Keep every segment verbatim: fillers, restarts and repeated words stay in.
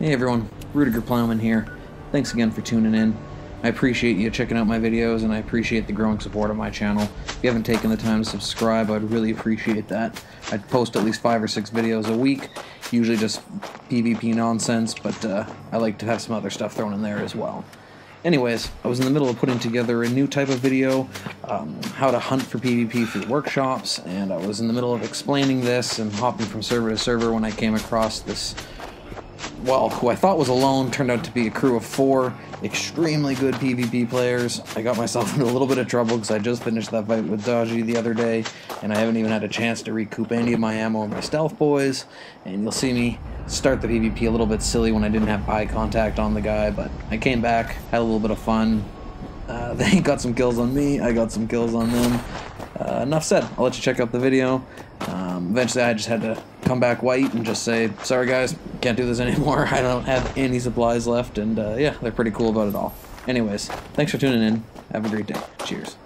Hey everyone, Rudiger Plowman here. Thanks again for tuning in. I appreciate you checking out my videos, and I appreciate the growing support of my channel. If you haven't taken the time to subscribe, I'd really appreciate that. I post at least five or six videos a week, usually just PvP nonsense, but uh, I like to have some other stuff thrown in there as well. Anyways, I was in the middle of putting together a new type of video, um, how to hunt for PvP through workshops, and I was in the middle of explaining this and hopping from server to server when I came across this, well, who I thought was alone, turned out to be a crew of four extremely good PvP players. I got myself into a little bit of trouble because I just finished that fight with Dogey the other day, and I haven't even had a chance to recoup any of my ammo and my stealth boys, and you'll see me start the PvP a little bit silly when I didn't have eye contact on the guy, but I came back, had a little bit of fun. Uh, they got some kills on me, I got some kills on them. Uh, enough said. I'll let you check out the video. Um, eventually I just had to come back white and just say, sorry guys, can't do this anymore, I don't have any supplies left, and uh, yeah, they're pretty cool about it all. Anyways, thanks for tuning in, have a great day, cheers.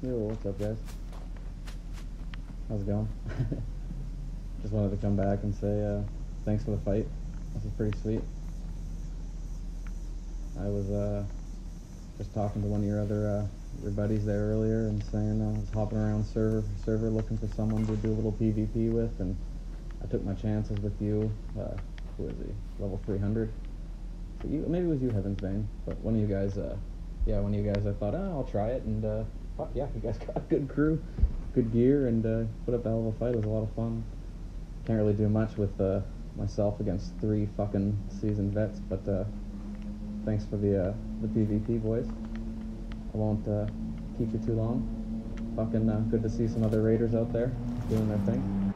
Yo, what's up, guys? How's it going? Just wanted to come back and say uh, thanks for the fight. This is pretty sweet. I was uh, just talking to one of your other uh, your buddies there earlier and saying uh, I was hopping around server for server looking for someone to do a little PvP with, and I took my chances with you. Uh, who is he? Level three hundred. So you, maybe it was you, Heavensbane, but one of you guys. Uh, yeah, one of you guys. I thought, oh, I'll try it, and uh, oh, yeah, you guys got a good crew, good gear, and uh, put up a hell of a fight. It was a lot of fun. Can't really do much with uh, myself against three fucking seasoned vets, but uh, thanks for the uh, the PvP, boys. I won't uh, keep you too long. Fucking uh, good to see some other raiders out there doing their thing.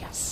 Yes.